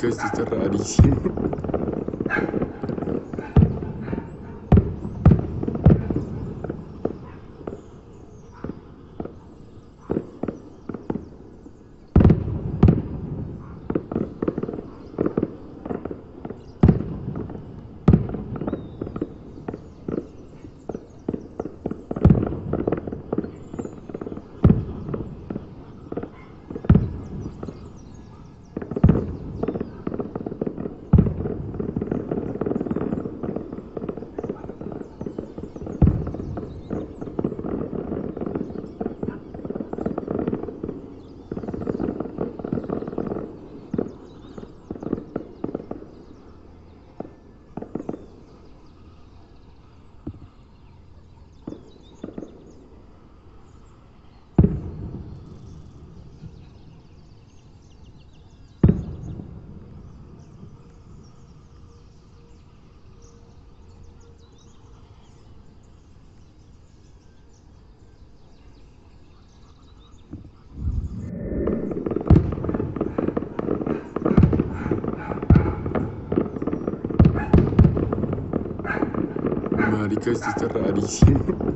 podcast está rarísimo. Marica, esto está rarísimo.